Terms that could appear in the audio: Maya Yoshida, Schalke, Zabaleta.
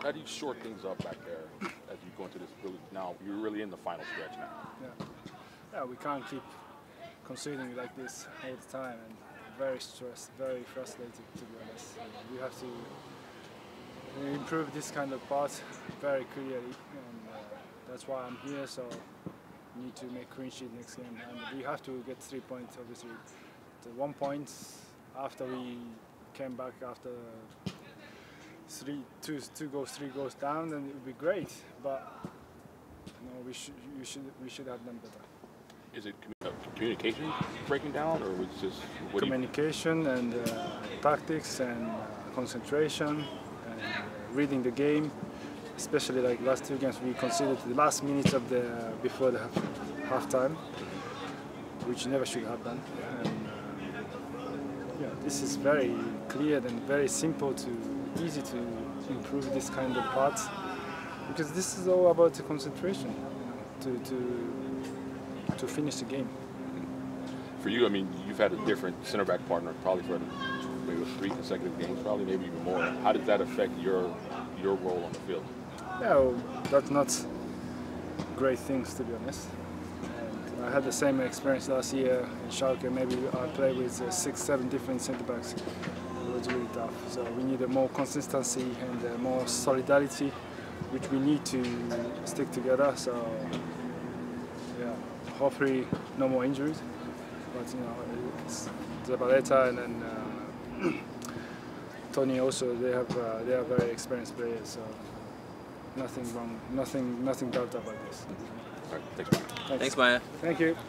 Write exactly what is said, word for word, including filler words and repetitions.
How, how do you short things up back there as you go into this really, now you're really in the final stretch now? Yeah, yeah we can't keep conceding like this all the time, and very stressed, very frustrated to be honest. We have to improve this kind of part very clearly, and uh, that's why I'm here, so we need to make clean sheet next game, and we have to get three points obviously. The one point after we came back after three, two, two goals, three goals down, then it would be great, but you know, we, sh we, should, we should have done better. Is it communication breaking down, or was it just... What communication and uh, tactics and uh, concentration. Reading the game, especially like last two games, we conceded the last minutes of the uh, before the half time, which never should have done. And, uh, yeah, this is very clear and very simple to easy to improve this kind of parts, because this is all about the concentration, you know, to to to finish the game. For you, I mean, you've had a different center back partner probably for maybe three consecutive games, probably maybe even more. How does that affect your your role on the field? Yeah, well, that's not great things to be honest. And I had the same experience last year in Schalke. Maybe I played with uh, six, seven different centre backs. It was really tough. So we needed more consistency and uh, more solidarity, which we need to stick together. So yeah, hopefully no more injuries. But you know, it's Zabaleta and then. Uh, Tony also, they have uh, they are very experienced players, so nothing wrong, nothing nothing doubt about this. All right, thanks, Maya. Thanks. Thanks, Maya. Thank you.